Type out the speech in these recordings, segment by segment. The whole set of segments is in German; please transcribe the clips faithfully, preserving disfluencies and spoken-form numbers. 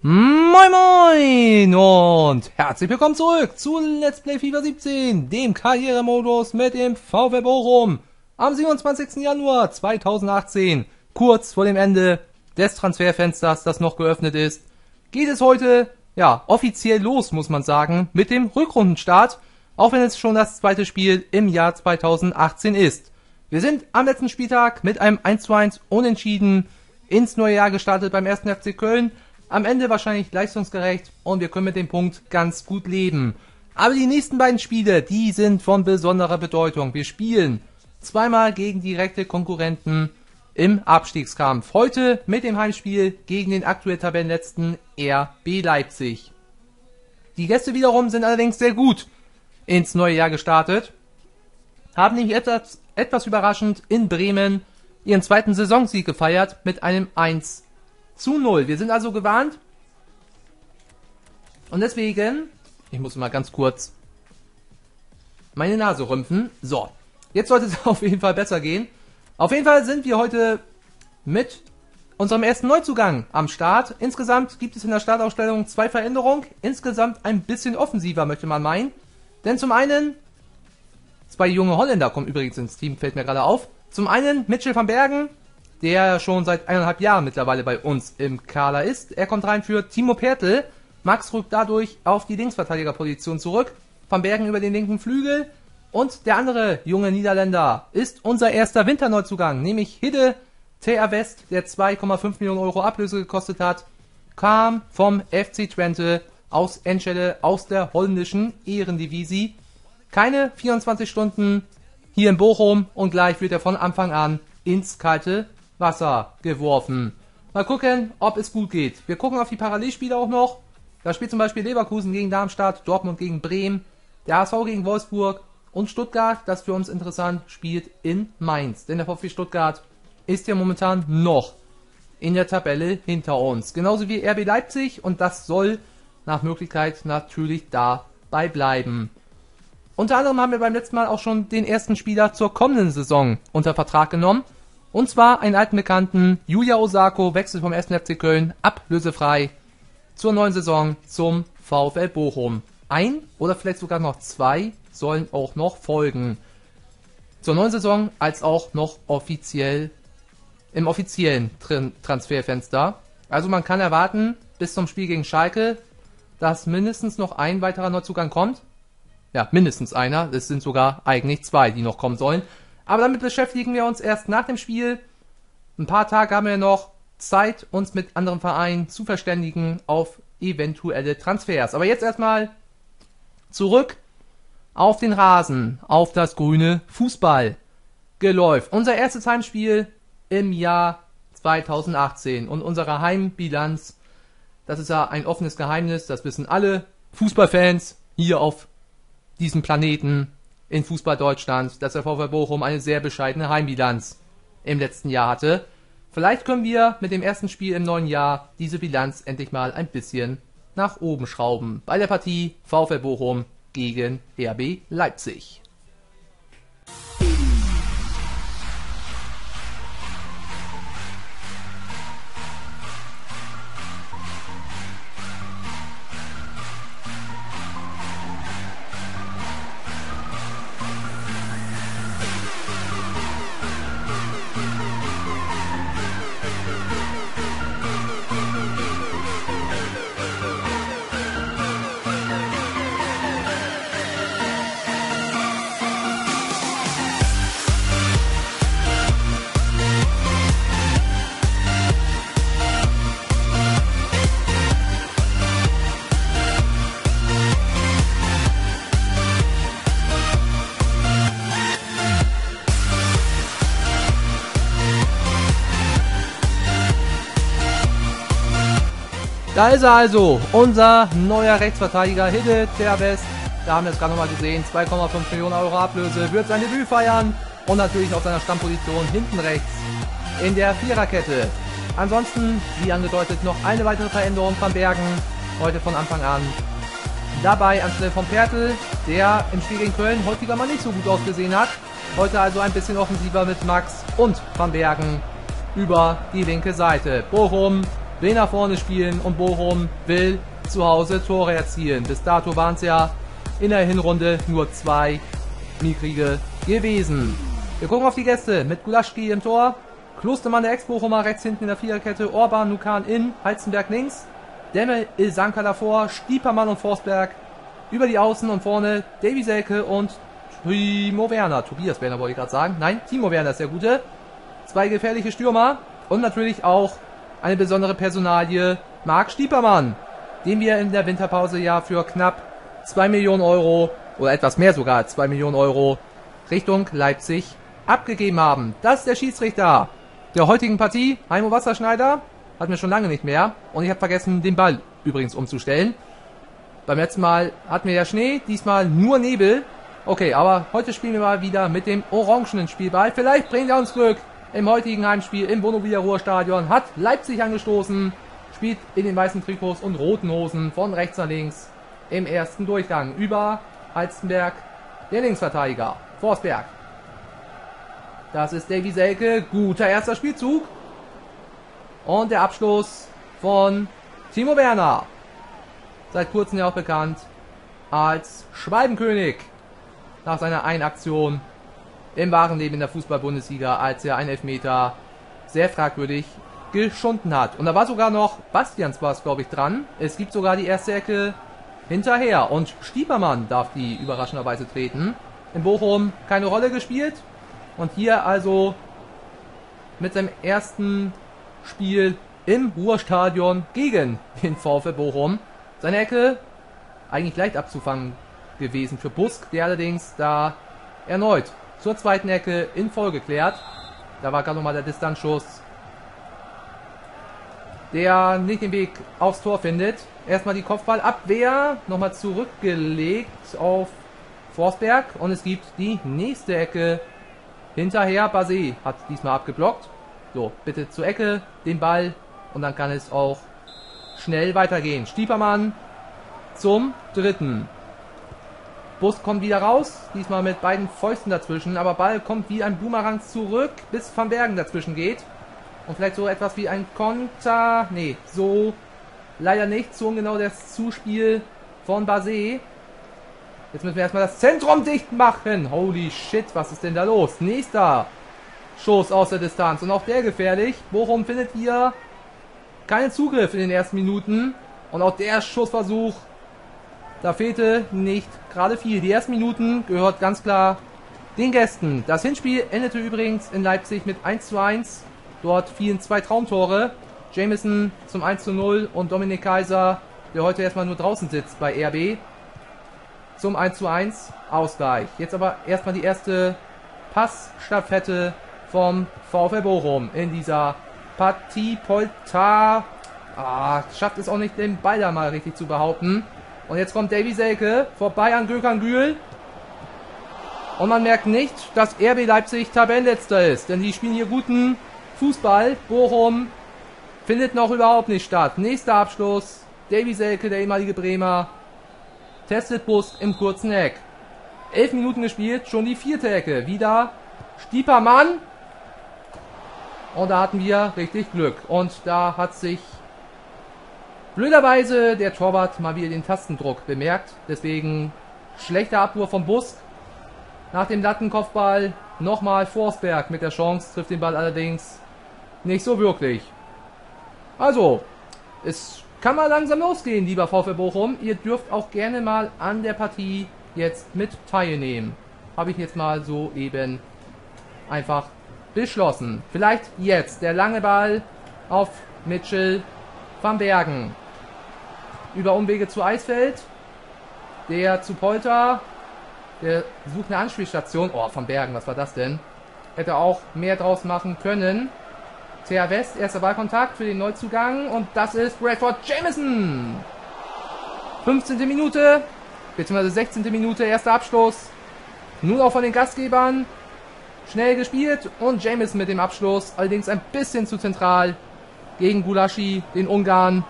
Moin Moin und herzlich willkommen zurück zu Let's Play FIFA siebzehn, dem Karrieremodus mit dem VfL Bochum am siebenundzwanzigsten Januar zweitausendachtzehn, kurz vor dem Ende des Transferfensters, das noch geöffnet ist, geht es heute, ja, offiziell los, muss man sagen, mit dem Rückrundenstart, auch wenn es schon das zweite Spiel im Jahr zweitausendachtzehn ist. Wir sind am letzten Spieltag mit einem eins zu eins Unentschieden ins neue Jahr gestartet beim ersten FC Köln, am Ende wahrscheinlich leistungsgerecht und wir können mit dem Punkt ganz gut leben. Aber die nächsten beiden Spiele, die sind von besonderer Bedeutung. Wir spielen zweimal gegen direkte Konkurrenten im Abstiegskampf. Heute mit dem Heimspiel gegen den aktuell Tabellenletzten R B Leipzig. Die Gäste wiederum sind allerdings sehr gut ins neue Jahr gestartet. Haben nämlich etwas, etwas überraschend in Bremen ihren zweiten Saisonsieg gefeiert mit einem eins zu null. Wir sind also gewarnt. Und deswegen, ich muss mal ganz kurz meine Nase rümpfen. So, jetzt sollte es auf jeden Fall besser gehen. Auf jeden Fall sind wir heute mit unserem ersten Neuzugang am Start. Insgesamt gibt es in der Startaufstellung zwei Veränderungen. Insgesamt ein bisschen offensiver, möchte man meinen. Denn zum einen, zwei junge Holländer kommen übrigens ins Team, fällt mir gerade auf. Zum einen Mitchell van Bergen, der schon seit eineinhalb Jahren mittlerweile bei uns im Kader ist. Er kommt rein für Timo Werner. Max rückt dadurch auf die Linksverteidigerposition zurück. Van Bergen über den linken Flügel. Und der andere junge Niederländer ist unser erster Winterneuzugang, nämlich Hidde Ter West, der zwei Komma fünf Millionen Euro Ablöse gekostet hat, kam vom F C Twente aus Enschede, aus der holländischen Ehrendivisie. Keine vierundzwanzig Stunden hier in Bochum und gleich wird er von Anfang an ins kalte Wasser geworfen. Mal gucken, ob es gut geht. Wir gucken auf die Parallelspiele auch noch. Da spielt zum Beispiel Leverkusen gegen Darmstadt, Dortmund gegen Bremen, der H S V gegen Wolfsburg und Stuttgart, das für uns interessant, spielt in Mainz. Denn der VfB Stuttgart ist ja momentan noch in der Tabelle hinter uns. Genauso wie R B Leipzig und das soll nach Möglichkeit natürlich dabei bleiben. Unter anderem haben wir beim letzten Mal auch schon den ersten Spieler zur kommenden Saison unter Vertrag genommen. Und zwar einen alten Bekannten, Yuya Osako, wechselt vom ersten FC Köln ablösefrei zur neuen Saison zum VfL Bochum. Ein oder vielleicht sogar noch zwei sollen auch noch folgen. Zur neuen Saison als auch noch offiziell im offiziellen Transferfenster. Also man kann erwarten, bis zum Spiel gegen Schalke, dass mindestens noch ein weiterer Neuzugang kommt. Ja, mindestens einer. Es sind sogar eigentlich zwei, die noch kommen sollen. Aber damit beschäftigen wir uns erst nach dem Spiel. Ein paar Tage haben wir noch Zeit, uns mit anderen Vereinen zu verständigen auf eventuelle Transfers. Aber jetzt erstmal zurück auf den Rasen, auf das grüne Fußballgeläuf. Unser erstes Heimspiel im Jahr zweitausendachtzehn und unsere Heimbilanz, das ist ja ein offenes Geheimnis, das wissen alle Fußballfans hier auf diesem Planeten. In Fußball-Deutschland, dass der VfL Bochum eine sehr bescheidene Heimbilanz im letzten Jahr hatte. Vielleicht können wir mit dem ersten Spiel im neuen Jahr diese Bilanz endlich mal ein bisschen nach oben schrauben. Bei der Partie VfL Bochum gegen R B Leipzig. Da ist er also, unser neuer Rechtsverteidiger Hidde Ter West. Da haben wir es gerade nochmal gesehen, zwei Komma fünf Millionen Euro Ablöse, wird sein Debüt feiern und natürlich auf seiner Stammposition hinten rechts in der Viererkette. Ansonsten, wie angedeutet, noch eine weitere Veränderung von Bergen, heute von Anfang an dabei anstelle von Pertl, der im Spiel gegen Köln häufiger mal nicht so gut ausgesehen hat. Heute also ein bisschen offensiver mit Max und Van Bergen über die linke Seite. Bochum will nach vorne spielen und Bochum will zu Hause Tore erzielen. Bis dato waren es ja in der Hinrunde nur zwei mickrige gewesen. Wir gucken auf die Gäste mit Gulácsi im Tor, Klostermann der Ex-Bochumer rechts hinten in der Viererkette, Orban, Nukan in, Heizenberg links, Demme, Ilsanker davor, Stiepermann und Forsberg über die Außen und vorne Davy Selke und Timo Werner. Tobias Werner wollte ich gerade sagen. Nein, Timo Werner ist der Gute. Zwei gefährliche Stürmer und natürlich auch eine besondere Personalie, Marc Stiepermann, den wir in der Winterpause ja für knapp zwei Millionen Euro oder etwas mehr sogar, zwei Millionen Euro Richtung Leipzig abgegeben haben. Das ist der Schiedsrichter der heutigen Partie, Heimo Wasserschneider, hatten wir schon lange nicht mehr. Und ich habe vergessen, den Ball übrigens umzustellen. Beim letzten Mal hatten wir ja Schnee, diesmal nur Nebel. Okay, aber heute spielen wir mal wieder mit dem orangenen Spielball. Vielleicht bringt er uns Glück. Im heutigen Heimspiel im Vonovia-Ruhrstadion hat Leipzig angestoßen, spielt in den weißen Trikots und roten Hosen von rechts nach links im ersten Durchgang. Über Heizenberg, der Linksverteidiger, Forsberg. Das ist Davy Selke, guter erster Spielzug. Und der Abschluss von Timo Werner, seit kurzem ja auch bekannt als Schwalbenkönig, nach seiner einen Aktion im wahren Leben in der Fußball-Bundesliga, als er einen Elfmeter sehr fragwürdig geschunden hat. Und da war sogar noch Bastians war es, glaube ich, dran. Es gibt sogar die erste Ecke hinterher. Und Stiepermann darf die überraschenderweise treten. In Bochum keine Rolle gespielt. Und hier also mit seinem ersten Spiel im Ruhrstadion gegen den VfL Bochum. Seine Ecke eigentlich leicht abzufangen gewesen für Busk, der allerdings da erneut zur zweiten Ecke in Folge klärt. Da war gerade nochmal der Distanzschuss, der nicht den Weg aufs Tor findet. Erstmal die Kopfballabwehr, nochmal zurückgelegt auf Forsberg und es gibt die nächste Ecke hinterher. Basé hat diesmal abgeblockt. So, bitte zur Ecke, den Ball und dann kann es auch schnell weitergehen. Stiepermann zum dritten. Bus kommt wieder raus, diesmal mit beiden Fäusten dazwischen, aber Ball kommt wie ein Boomerang zurück, bis Van Bergen dazwischen geht. Und vielleicht so etwas wie ein Konter, nee, so leider nicht, so ungenau das Zuspiel von Basé. Jetzt müssen wir erstmal das Zentrum dicht machen. Holy shit, was ist denn da los? Nächster Schuss aus der Distanz und auch der gefährlich. Bochum findet hier keinen Zugriff in den ersten Minuten und auch der Schussversuch, da fehlte nicht gerade viel. Die ersten Minuten gehört ganz klar den Gästen. Das Hinspiel endete übrigens in Leipzig mit eins zu eins. Dort fielen zwei Traumtore. Jamison zum eins zu null und Dominik Kaiser, der heute erstmal nur draußen sitzt bei R B, zum eins zu eins Ausgleich. Jetzt aber erstmal die erste Passstaffette vom VfL Bochum in dieser Partie. Polter ah, schafft es auch nicht, den Ball da mal richtig zu behaupten. Und jetzt kommt Davy Selke vorbei an Gökhan Gül. Und man merkt nicht, dass R B Leipzig Tabellenletzter ist. Denn die spielen hier guten Fußball. Bochum findet noch überhaupt nicht statt. Nächster Abschluss. Davy Selke, der ehemalige Bremer, testet Busk im kurzen Eck. Elf Minuten gespielt, schon die vierte Ecke. Wieder Stiepermann. Und da hatten wir richtig Glück. Und da hat sich blöderweise der Torwart mal wieder den Tastendruck bemerkt. Deswegen schlechter Abwurf von Busk. Nach dem Lattenkopfball nochmal Forsberg mit der Chance. Trifft den Ball allerdings nicht so wirklich. Also, es kann mal langsam losgehen, lieber VfL Bochum. Ihr dürft auch gerne mal an der Partie jetzt mit teilnehmen. Habe ich jetzt mal so eben einfach beschlossen. Vielleicht jetzt der lange Ball auf Mitchell van Bergen. Über Umwege zu Eisfeld, der zu Polter, der sucht eine Anspielstation. Oh, Van Bergen, was war das denn? Hätte auch mehr draus machen können. Ter West, erster Ballkontakt für den Neuzugang und das ist Bradford Jamison. fünfzehnte Minute, beziehungsweise sechzehnte Minute, erster Abschluss. Nun auch von den Gastgebern. Schnell gespielt und Jamison mit dem Abschluss, allerdings ein bisschen zu zentral gegen Gulácsi, den Ungarn,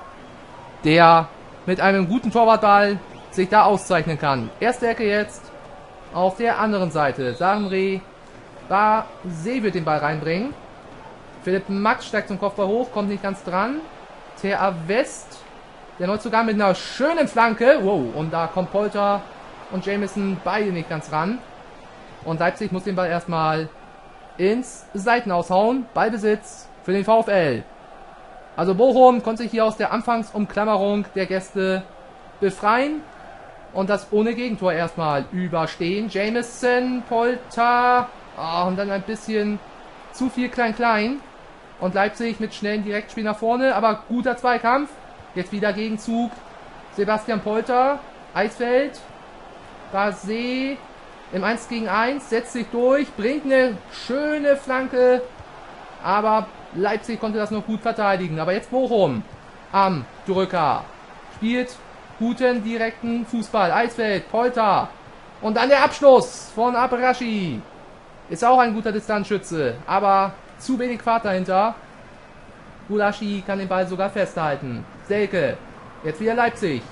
der mit einem guten Torwartball sich da auszeichnen kann. Erste Ecke jetzt auf der anderen Seite. Sarenre Basé wird den Ball reinbringen. Philipp Max steigt zum Kopfball hoch, kommt nicht ganz dran. Ter West. Der Neuzugang mit einer schönen Flanke. Wow, und da kommt Polter und Jamison beide nicht ganz ran. Und Leipzig muss den Ball erstmal ins Seiten aushauen. Ballbesitz für den VfL. Also Bochum konnte sich hier aus der Anfangsumklammerung der Gäste befreien. Und das ohne Gegentor erstmal überstehen. Jamison, Polter. Oh, und dann ein bisschen zu viel Klein-Klein. Und Leipzig mit schnellen Direktspiel nach vorne. Aber guter Zweikampf. Jetzt wieder Gegenzug. Sebastian Polter. Eisfeld. Basé. Im eins gegen eins. Setzt sich durch. Bringt eine schöne Flanke. Aber Leipzig konnte das noch gut verteidigen. Aber jetzt Bochum. Am Drücker. Spielt guten direkten Fußball. Eisfeld. Polter. Und dann der Abschluss von Abrashi. Ist auch ein guter Distanzschütze. Aber zu wenig Fahrt dahinter. Gulácsi kann den Ball sogar festhalten. Selke. Jetzt wieder Leipzig.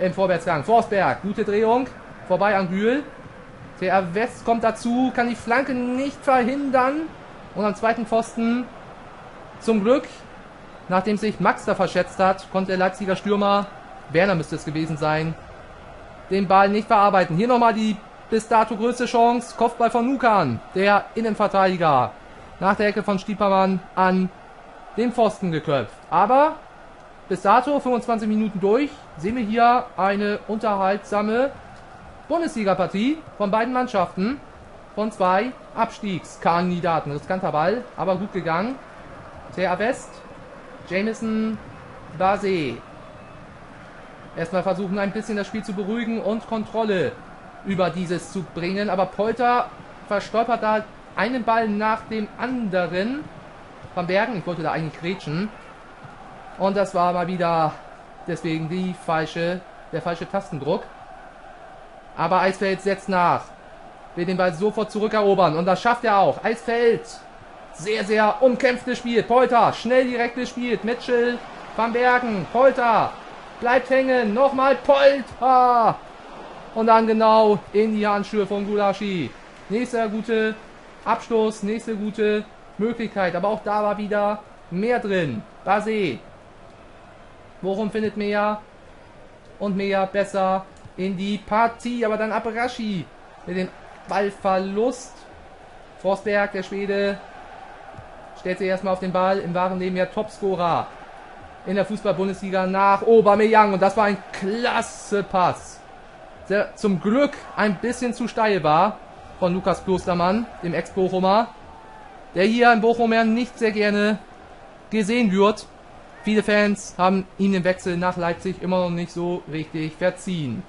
Im Vorwärtsgang. Forsberg. Gute Drehung. Vorbei an Gül. Ter West kommt dazu. Kann die Flanke nicht verhindern. Und am zweiten Pfosten. Zum Glück. Nachdem sich Max da verschätzt hat, konnte der Leipziger Stürmer, Werner müsste es gewesen sein, den Ball nicht verarbeiten. Hier nochmal die bis dato größte Chance. Kopfball von Nukan. Der Innenverteidiger. Nach der Ecke von Stiepermann an den Pfosten geköpft. Aber bis dato fünfundzwanzig Minuten durch sehen wir hier eine unterhaltsame Bundesliga-Partie von beiden Mannschaften. Von zwei Abstiegskandidaten. Riskanter Ball, aber gut gegangen. Ter West, Jamison, Basé. Erstmal versuchen, ein bisschen das Spiel zu beruhigen und Kontrolle über dieses zu bringen. Aber Polter verstolpert da einen Ball nach dem anderen. Van Bergen, ich wollte da eigentlich grätschen. Und das war mal wieder deswegen die falsche, der falsche Tastendruck. Aber Eisfeld setzt nach. Will den Ball sofort zurückerobern. Und das schafft er auch. Eisfeld. Sehr, sehr umkämpftes Spiel. Polter. Schnell direkt gespielt. Mitchell van Bergen. Polter. Bleibt hängen. Nochmal Polter. Und dann genau in die Handschuhe von Gulácsi. Nächster gute Abschluss, nächste gute Möglichkeit. Aber auch da war wieder mehr drin. Basé. Bochum findet mehr und mehr besser in die Partie. Aber dann Abrashi mit dem Ballverlust. Forsberg, der Schwede, stellt sich erstmal auf den Ball. Im wahren Leben ja Topscorer in der Fußball-Bundesliga nach Aubameyang. Und das war ein klasse Pass. Der zum Glück ein bisschen zu steil war von Lukas Klostermann, dem Ex-Bochumer, der hier in Bochum ja nicht sehr gerne gesehen wird. Viele Fans haben ihm den Wechsel nach Leipzig immer noch nicht so richtig verziehen.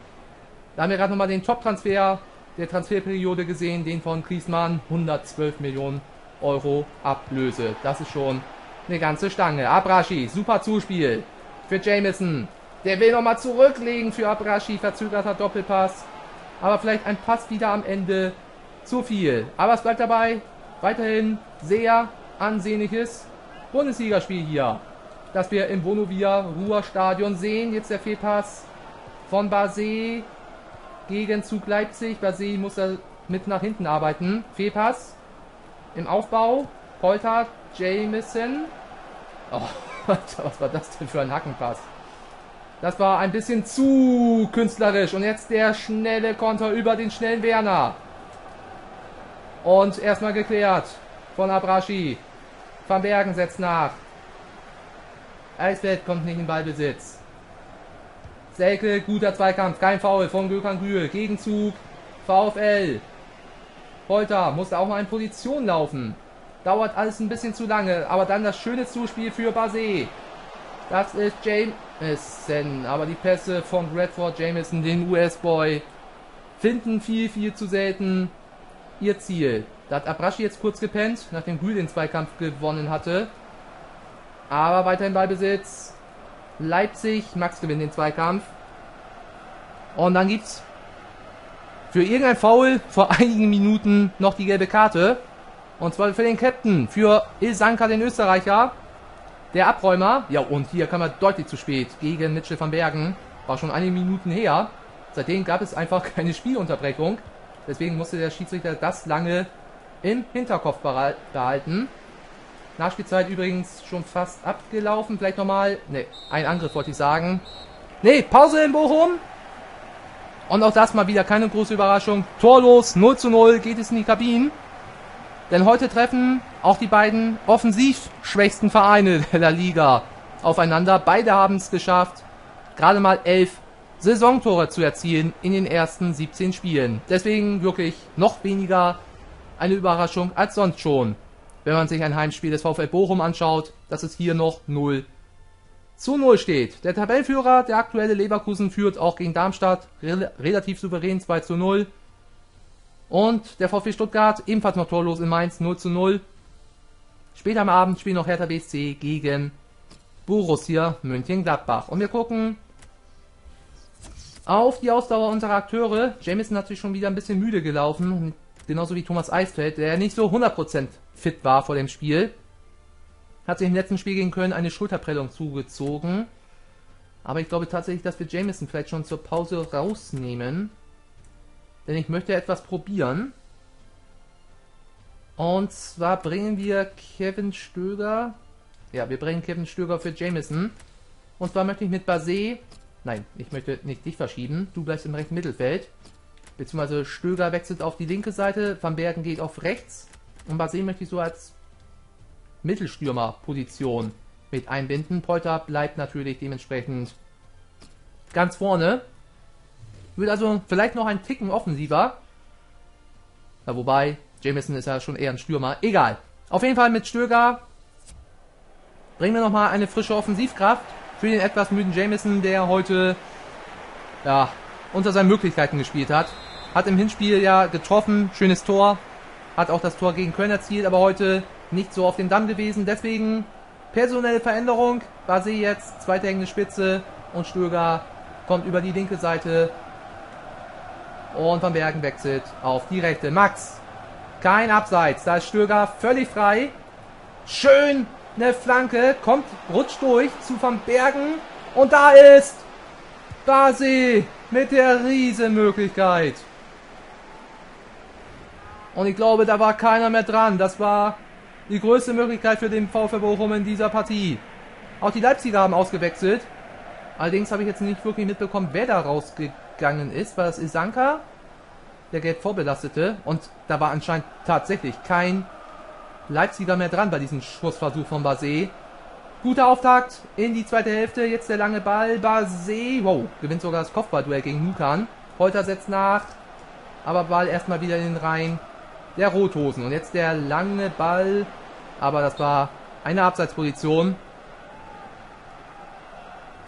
Da haben wir gerade nochmal den Top-Transfer der Transferperiode gesehen, den von Griezmann, hundertzwölf Millionen Euro Ablöse. Das ist schon eine ganze Stange. Abrashi, super Zuspiel für Jamison. Der will nochmal zurücklegen für Abrashi. Verzögerter Doppelpass. Aber vielleicht ein Pass wieder am Ende zu viel. Aber es bleibt dabei. Weiterhin sehr ansehnliches Bundesligaspiel hier, das wir im Vonovia-Ruhrstadion sehen. Jetzt der Fehlpass von Basé gegen Zug Leipzig. Basé muss da mit nach hinten arbeiten. Fehlpass im Aufbau. Polter, Jamison. Oh, was war das denn für ein Hackenpass? Das war ein bisschen zu künstlerisch. Und jetzt der schnelle Konter über den schnellen Werner. Und erstmal geklärt von Abrashi. Van Bergen setzt nach. Eisfeld kommt nicht in Ballbesitz. Selke, guter Zweikampf. Kein Foul von Gökhan Gül. Gegenzug. VfL. Polter musste auch mal in Position laufen. Dauert alles ein bisschen zu lange. Aber dann das schöne Zuspiel für Basé. Das ist Jamison. Aber die Pässe von Bradford Jamison, den U S-Boy, finden viel, viel zu selten ihr Ziel. Da hat Abrashi jetzt kurz gepennt, nachdem Gül den Zweikampf gewonnen hatte. Aber weiterhin Ballbesitz. Leipzig. Max gewinnt den Zweikampf. Und dann gibt's für irgendein Foul vor einigen Minuten noch die gelbe Karte. Und zwar für den Captain, für Ilsanker, den Österreicher. Der Abräumer. Ja, und hier kam er deutlich zu spät gegen Mitchell van Bergen. War schon einige Minuten her. Seitdem gab es einfach keine Spielunterbrechung. Deswegen musste der Schiedsrichter das lange im Hinterkopf behalten. Nachspielzeit übrigens schon fast abgelaufen. Vielleicht nochmal. Ne, ein Angriff wollte ich sagen. Ne, Pause in Bochum. Und auch das mal wieder keine große Überraschung. Torlos, null zu null, geht es in die Kabinen. Denn heute treffen auch die beiden offensiv schwächsten Vereine der Liga aufeinander. Beide haben es geschafft, gerade mal elf Saisontore zu erzielen in den ersten siebzehn Spielen. Deswegen wirklich noch weniger eine Überraschung als sonst schon. Wenn man sich ein Heimspiel des VfL Bochum anschaut, dass es hier noch null zu null steht. Der Tabellenführer, der aktuelle Leverkusen, führt auch gegen Darmstadt re relativ souverän zwei zu null. Und der VfB Stuttgart ebenfalls noch torlos in Mainz null zu null. Später am Abend spielen noch Hertha B S C gegen Borussia Mönchengladbach. Und wir gucken auf die Ausdauer unserer Akteure. Jamison hat sich schon wieder ein bisschen müde gelaufen. Genauso wie Thomas Eisfeld, der nicht so hundert Prozent fit war vor dem Spiel. Hat sich im letzten Spiel gegen Köln eine Schulterprellung zugezogen. Aber ich glaube tatsächlich, dass wir Jamison vielleicht schon zur Pause rausnehmen. Denn ich möchte etwas probieren. Und zwar bringen wir Kevin Stöger. Ja, wir bringen Kevin Stöger für Jamison. Und zwar möchte ich mit Basé... Nein, ich möchte nicht dich verschieben. Du bleibst im rechten Mittelfeld. Beziehungsweise Stöger wechselt auf die linke Seite. Van Bergen geht auf rechts. Und Basé möchte ich so als Mittelstürmerposition mit einbinden. Polter bleibt natürlich dementsprechend ganz vorne. Wird also vielleicht noch ein Ticken offensiver. Ja, wobei, Jamison ist ja schon eher ein Stürmer. Egal. Auf jeden Fall mit Stöger bringen wir nochmal eine frische Offensivkraft für den etwas müden Jamison, der heute ja unter seinen Möglichkeiten gespielt hat. Hat im Hinspiel ja getroffen. Schönes Tor. Hat auch das Tor gegen Köln erzielt, aber heute nicht so auf dem Damm gewesen. Deswegen personelle Veränderung. Basé jetzt, zweite hängende Spitze und Stöger kommt über die linke Seite. Und Van Bergen wechselt auf die rechte. Max, kein Abseits. Da ist Stöger völlig frei. Schön eine Flanke. Kommt, rutscht durch zu Van Bergen. Und da ist Basé mit der Riesenmöglichkeit. Und ich glaube, da war keiner mehr dran. Das war die größte Möglichkeit für den VfL Bochum in dieser Partie. Auch die Leipziger haben ausgewechselt. Allerdings habe ich jetzt nicht wirklich mitbekommen, wer da rausgegangen gegangen ist, war das Ilsanker, der gelb vorbelastete, und da war anscheinend tatsächlich kein Leipziger mehr dran bei diesem Schussversuch von Basé. Guter Auftakt in die zweite Hälfte, jetzt der lange Ball, Basé, wow, gewinnt sogar das Kopfballduell gegen Nukan. Polter setzt nach, aber Ball erstmal wieder in den Reihen der Rothosen und jetzt der lange Ball, aber das war eine Abseitsposition.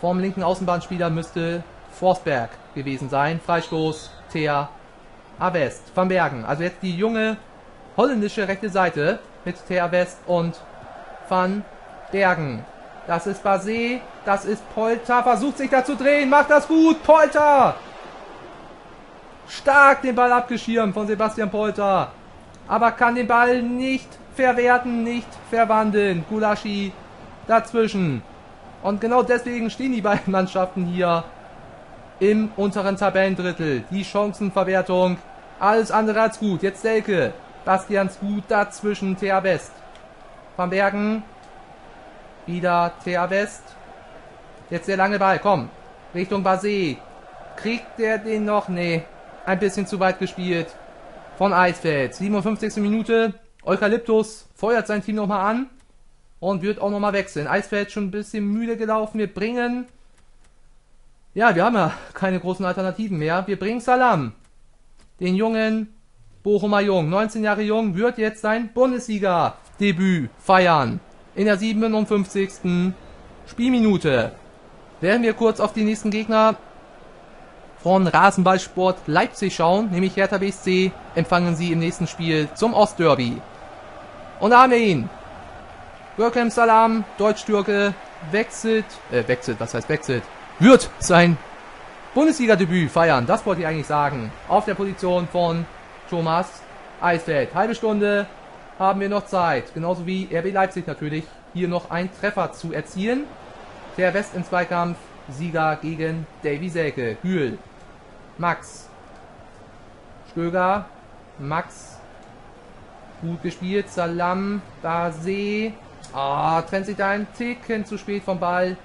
Vom linken Außenbahnspieler müsste Forsberg gewesen sein. Freistoß, Ter West, Van Bergen. Also jetzt die junge holländische rechte Seite mit Ter West und Van Bergen. Das ist Basé, das ist Polter, versucht sich da zu drehen, macht das gut, Polter! Stark den Ball abgeschirmt von Sebastian Polter, aber kann den Ball nicht verwerten, nicht verwandeln. Gulácsi dazwischen. Und genau deswegen stehen die beiden Mannschaften hier im unteren Tabellendrittel. Die Chancenverwertung alles andere als gut. Jetzt Selke. Bastians gut dazwischen. Ter West. Van Bergen. Wieder Ter West. Jetzt der lange Ball. Komm. Richtung Basé. Kriegt der den noch? Nee. Ein bisschen zu weit gespielt. Von Eisfeld. siebenundfünfzigste Minute. Eukalyptus feuert sein Team nochmal an. Und wird auch nochmal wechseln. Eisfeld schon ein bisschen müde gelaufen. Wir bringen... Ja, wir haben ja keine großen Alternativen mehr. Wir bringen Salam. Den jungen Bochumer Jung. neunzehn Jahre jung, wird jetzt sein Bundesliga-Debüt feiern. In der siebenundfünfzigsten Spielminute. Werden wir kurz auf die nächsten Gegner von Rasenballsport Leipzig schauen. Nämlich Hertha B S C empfangen sie im nächsten Spiel zum Ostderby. Und da haben wir ihn. Görkem Salam, Deutsch-Türke, wechselt. Äh, wechselt, was heißt wechselt? Wird sein Bundesliga-Debüt feiern. Das wollte ich eigentlich sagen. Auf der Position von Thomas Eisfeld. Halbe Stunde haben wir noch Zeit. Genauso wie R B Leipzig natürlich. Hier noch einen Treffer zu erzielen. Der West im Zweikampf. Sieger gegen Davy Selke. Gül. Max. Stöger. Max. Gut gespielt. Salam. Basé. Ah, trennt sich da ein Ticken zu spät vom Ball.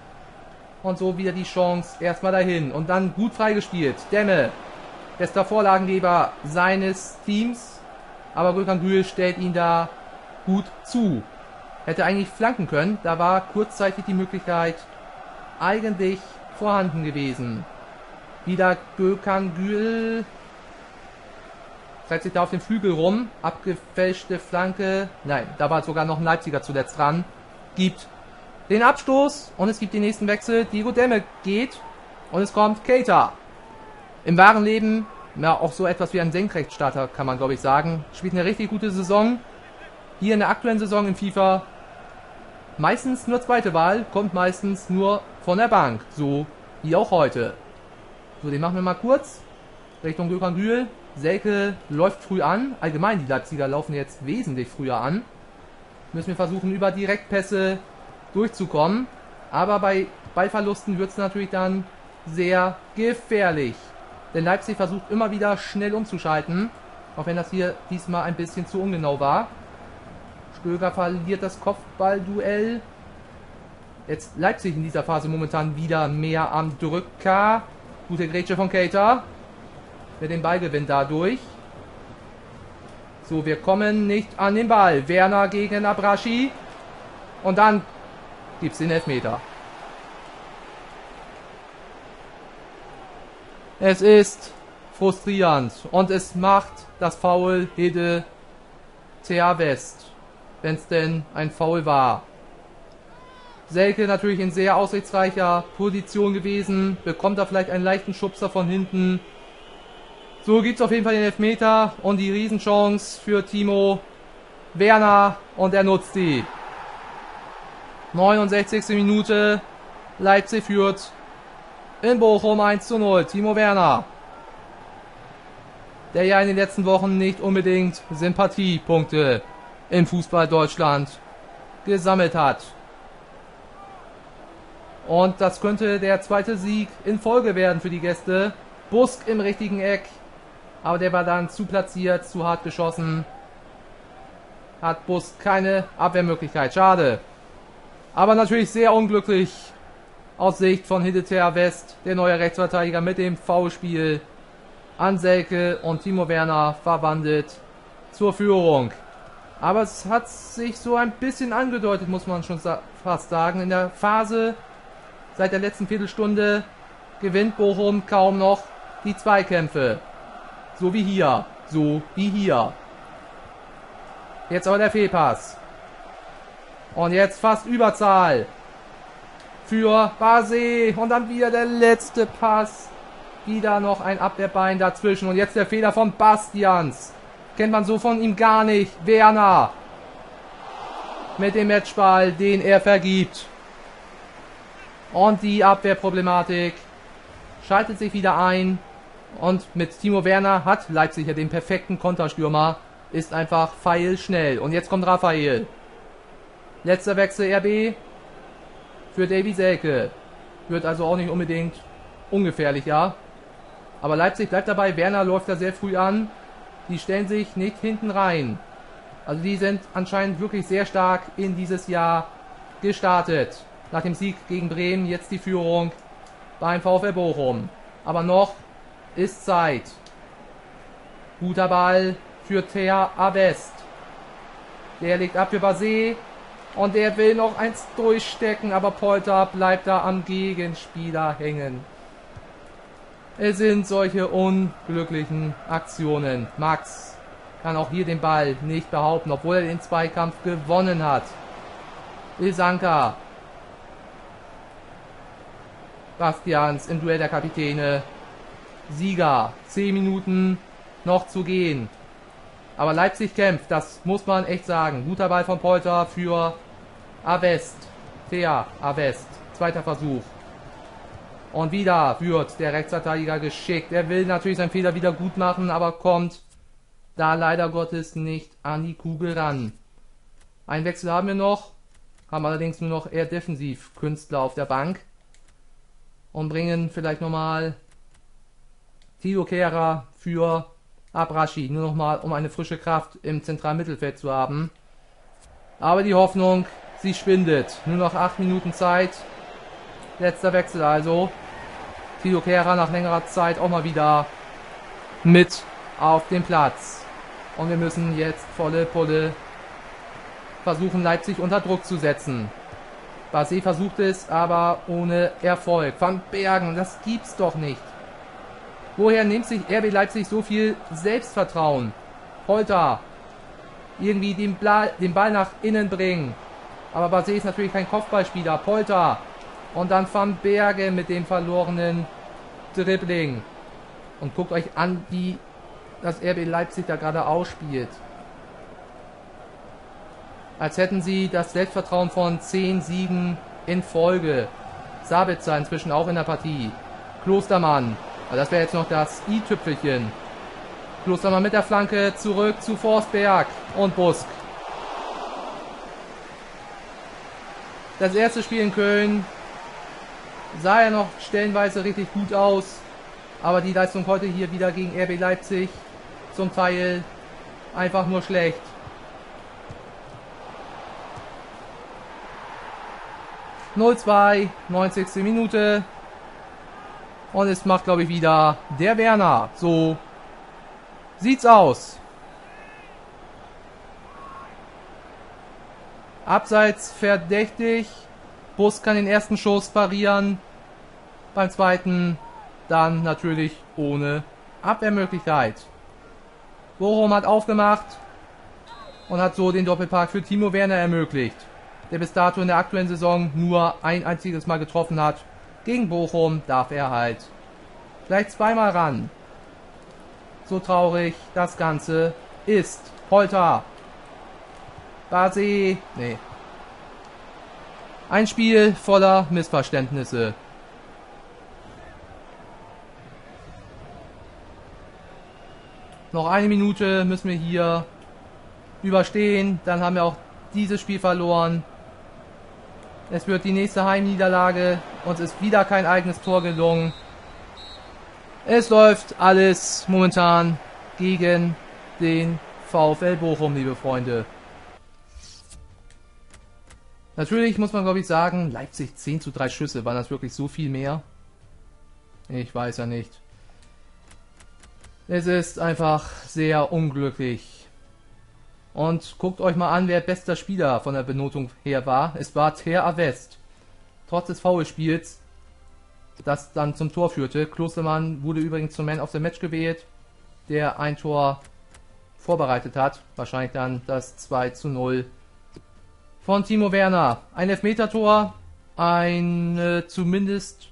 Und so wieder die Chance. Erstmal dahin. Und dann gut freigespielt. Demme, bester Vorlagengeber seines Teams. Aber Gökhan Gül stellt ihn da gut zu. Hätte eigentlich flanken können. Da war kurzzeitig die Möglichkeit eigentlich vorhanden gewesen. Wieder Gökhan Gül. Treibt sich da auf den Flügel rum. Abgefälschte Flanke. Nein, da war sogar noch ein Leipziger zuletzt dran. Gibt den Abstoß und es gibt den nächsten Wechsel. Diego Demme geht und es kommt Keita. Im wahren Leben, ja, auch so etwas wie ein Senkrechtstarter, kann man glaube ich sagen. Spielt eine richtig gute Saison. Hier in der aktuellen Saison in FIFA meistens nur zweite Wahl, kommt meistens nur von der Bank. So wie auch heute. So, den machen wir mal kurz. Richtung Gökhan Gül. Selke läuft früh an. Allgemein, die Leipziger laufen jetzt wesentlich früher an. Müssen wir versuchen, über Direktpässe durchzukommen. Aber bei Ballverlusten wird es natürlich dann sehr gefährlich. Denn Leipzig versucht immer wieder schnell umzuschalten. Auch wenn das hier diesmal ein bisschen zu ungenau war. Stöger verliert das Kopfballduell. Jetzt Leipzig in dieser Phase momentan wieder mehr am Drücker. Gute Grätsche von Keita. Mit dem Ballgewinn dadurch. So, wir kommen nicht an den Ball. Werner gegen Abrashi. Und dann gibt es den Elfmeter. Es ist frustrierend. Und es macht das Foul Hidde Ter West. Wenn es denn ein Foul war. Selke natürlich in sehr aussichtsreicher Position gewesen. Bekommt da vielleicht einen leichten Schubser von hinten. So gibt es auf jeden Fall den Elfmeter und die Riesenchance für Timo Werner und er nutzt die. neunundsechzigste Minute, Leipzig führt in Bochum eins zu null. Timo Werner, der ja in den letzten Wochen nicht unbedingt Sympathiepunkte im Fußball Deutschland gesammelt hat. Und das könnte der zweite Sieg in Folge werden für die Gäste. Busk im richtigen Eck. Aber der war dann zu platziert, zu hart geschossen. Hat Busk keine Abwehrmöglichkeit. Schade. Aber natürlich sehr unglücklich aus Sicht von Hidde Ter West, der neue Rechtsverteidiger mit dem Foulspiel an Selke und Timo Werner verwandelt zur Führung. Aber es hat sich so ein bisschen angedeutet, muss man schon fast sagen. In der Phase seit der letzten Viertelstunde gewinnt Bochum kaum noch die Zweikämpfe. So wie hier. So wie hier. Jetzt aber der Fehlpass. Und jetzt fast Überzahl für Basé. Und dann wieder der letzte Pass. Wieder noch ein Abwehrbein dazwischen. Und jetzt der Fehler von Bastians. Kennt man so von ihm gar nicht. Werner mit dem Matchball, den er vergibt. Und die Abwehrproblematik schaltet sich wieder ein. Und mit Timo Werner hat Leipzig ja den perfekten Konterstürmer. Ist einfach feilschnell. Und jetzt kommt Raphael. Letzter Wechsel R B für Davy Selke. Wird also auch nicht unbedingt ungefährlicher. Aber Leipzig bleibt dabei. Werner läuft da sehr früh an. Die stellen sich nicht hinten rein. Also die sind anscheinend wirklich sehr stark in dieses Jahr gestartet. Nach dem Sieg gegen Bremen jetzt die Führung beim VfL Bochum. Aber noch ist Zeit. Guter Ball für Ter West. Der legt ab für Basé. Und der will noch eins durchstecken. Aber Polter bleibt da am Gegenspieler hängen. Es sind solche unglücklichen Aktionen. Max kann auch hier den Ball nicht behaupten, obwohl er den Zweikampf gewonnen hat. Ilsanker. Bastians im Duell der Kapitäne. Sieger. Zehn Minuten noch zu gehen. Aber Leipzig kämpft. Das muss man echt sagen. Guter Ball von Polter für Avest. Ter West. Zweiter Versuch. Und wieder wird der Rechtsverteidiger geschickt. Er will natürlich seinen Fehler wieder gut machen, aber kommt da leider Gottes nicht an die Kugel ran. Einen Wechsel haben wir noch. Haben allerdings nur noch eher defensiv Künstler auf der Bank. Und bringen vielleicht nochmal Tio Kera für Abrashi. Nur nochmal, um eine frische Kraft im zentralen Mittelfeld zu haben. Aber die Hoffnung Sie schwindet. Nur noch acht Minuten Zeit. Letzter Wechsel also. Tio Kera nach längerer Zeit auch mal wieder mit auf den Platz. Und wir müssen jetzt volle Pulle versuchen, Leipzig unter Druck zu setzen. Basé versucht es, aber ohne Erfolg. Van Bergen, das gibt's doch nicht. Woher nimmt sich R B Leipzig so viel Selbstvertrauen? Polter, irgendwie den, Bla den Ball nach innen bringen. Aber Basé ist natürlich kein Kopfballspieler. Polter und dann Van Bergen mit dem verlorenen Dribbling. Und guckt euch an, wie das R B Leipzig da gerade ausspielt. Als hätten sie das Selbstvertrauen von zehn Siegen in Folge. Sabitzer inzwischen auch in der Partie. Klostermann. Aber das wäre jetzt noch das i-Tüpfelchen. Klostermann mit der Flanke zurück zu Forsberg und Busk. Das erste Spiel in Köln sah ja noch stellenweise richtig gut aus. Aber die Leistung heute hier wieder gegen R B Leipzig zum Teil einfach nur schlecht. null zwei, neunzigste Minute. Und es macht, glaube ich, wieder der Werner. So sieht's aus. Abseits verdächtig. Bus kann den ersten Schuss parieren. Beim zweiten dann natürlich ohne Abwehrmöglichkeit. Bochum hat aufgemacht und hat so den Doppelpack für Timo Werner ermöglicht, der bis dato in der aktuellen Saison nur ein einziges Mal getroffen hat. Gegen Bochum darf er halt vielleicht zweimal ran. So traurig das Ganze ist. Polter. Basé. Nee. Ein Spiel voller Missverständnisse. Noch eine Minute müssen wir hier überstehen. Dann haben wir auch dieses Spiel verloren. Es wird die nächste Heimniederlage. Uns ist wieder kein eigenes Tor gelungen. Es läuft alles momentan gegen den VfL Bochum, liebe Freunde. Natürlich muss man, glaube ich, sagen, Leipzig zehn zu drei Schüsse. Waren das wirklich so viel mehr? Ich weiß ja nicht. Es ist einfach sehr unglücklich. Und guckt euch mal an, wer bester Spieler von der Benotung her war. Es war Ter West. Trotz des Foulspiels, das dann zum Tor führte. Klostermann wurde übrigens zum Man of the Match gewählt, der ein Tor vorbereitet hat. Wahrscheinlich dann das zwei zu null von Timo Werner. Ein Elfmetertor, eine zumindest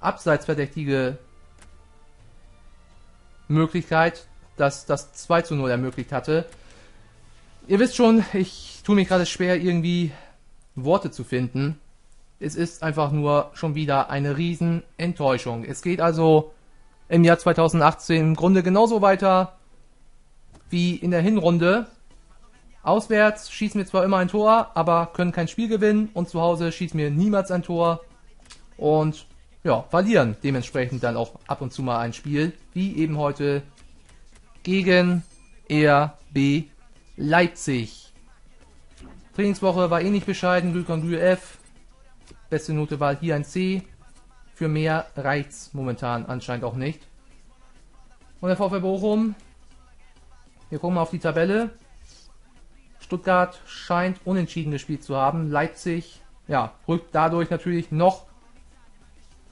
abseitsverdächtige Möglichkeit, dass das zwei zu null ermöglicht hatte. Ihr wisst schon, ich tue mich gerade schwer, irgendwie Worte zu finden. Es ist einfach nur schon wieder eine riesen Enttäuschung. Es geht also im Jahr zweitausendachtzehn im Grunde genauso weiter wie in der Hinrunde. Auswärts schießen wir zwar immer ein Tor, aber können kein Spiel gewinnen. Und zu Hause schießen wir niemals ein Tor und ja, verlieren dementsprechend dann auch ab und zu mal ein Spiel. Wie eben heute gegen R B Leipzig. Trainingswoche war eh nicht bescheiden. Gökhan Gül F. Beste Note war hier ein C. Für mehr reicht's momentan anscheinend auch nicht. Und der VfL Bochum. Wir gucken mal auf die Tabelle. Stuttgart scheint unentschieden gespielt zu haben. Leipzig, ja, rückt dadurch natürlich noch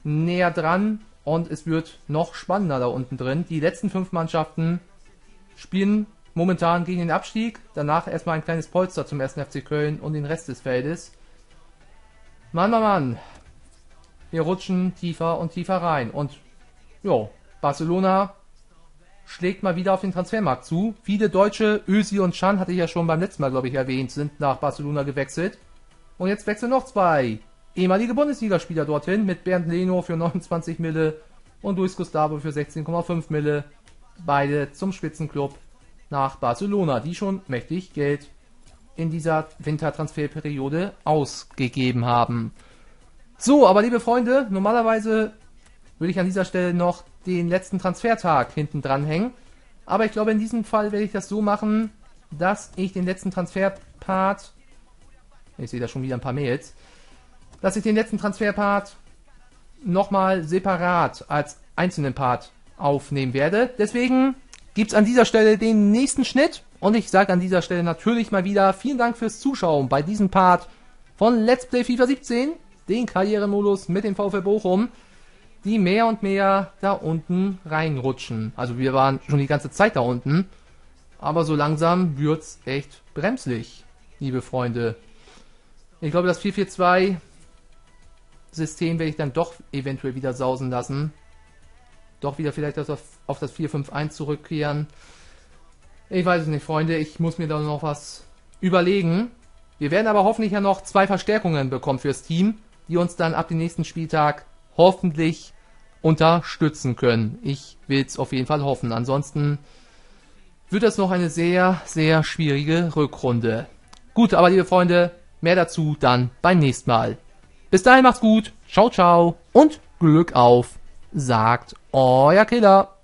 näher dran. Und es wird noch spannender da unten drin. Die letzten fünf Mannschaften spielen momentan gegen den Abstieg. Danach erstmal ein kleines Polster zum ersten F C Köln und den Rest des Feldes. Mann, Mann, Mann. Wir rutschen tiefer und tiefer rein. Und jo, Barcelona schlägt mal wieder auf den Transfermarkt zu. Viele Deutsche, Özil und Can, hatte ich ja schon beim letzten Mal, glaube ich, erwähnt, sind nach Barcelona gewechselt. Und jetzt wechseln noch zwei ehemalige Bundesligaspieler dorthin mit Bernd Leno für neunundzwanzig Mille und Luis Gustavo für sechzehn Komma fünf Mille. Beide zum Spitzenklub nach Barcelona, die schon mächtig Geld in dieser Wintertransferperiode ausgegeben haben. So, aber liebe Freunde, normalerweise würde ich an dieser Stelle noch den letzten Transfertag hinten dran hängen. Aber ich glaube, in diesem Fall werde ich das so machen, dass ich den letzten Transferpart Ich sehe da schon wieder ein paar Mails. Dass ich den letzten Transferpart nochmal separat als einzelnen Part aufnehmen werde. Deswegen gibt es an dieser Stelle den nächsten Schnitt. Und ich sage an dieser Stelle natürlich mal wieder vielen Dank fürs Zuschauen bei diesem Part von Let's Play FIFA siebzehn, den Karrieremodus mit dem VfL Bochum, die mehr und mehr da unten reinrutschen. Also wir waren schon die ganze Zeit da unten, aber so langsam wird's echt bremslich, liebe Freunde. Ich glaube, das vier vier zwei System werde ich dann doch eventuell wieder sausen lassen. Doch wieder vielleicht auf, auf das vier fünf eins zurückkehren. Ich weiß es nicht, Freunde. Ich muss mir da noch was überlegen. Wir werden aber hoffentlich ja noch zwei Verstärkungen bekommen fürs Team, die uns dann ab dem nächsten Spieltag hoffentlich unterstützen können. Ich will es auf jeden Fall hoffen. Ansonsten wird das noch eine sehr, sehr schwierige Rückrunde. Gut, aber liebe Freunde, mehr dazu dann beim nächsten Mal. Bis dahin macht's gut, ciao, ciao und Glück auf, sagt euer Killer.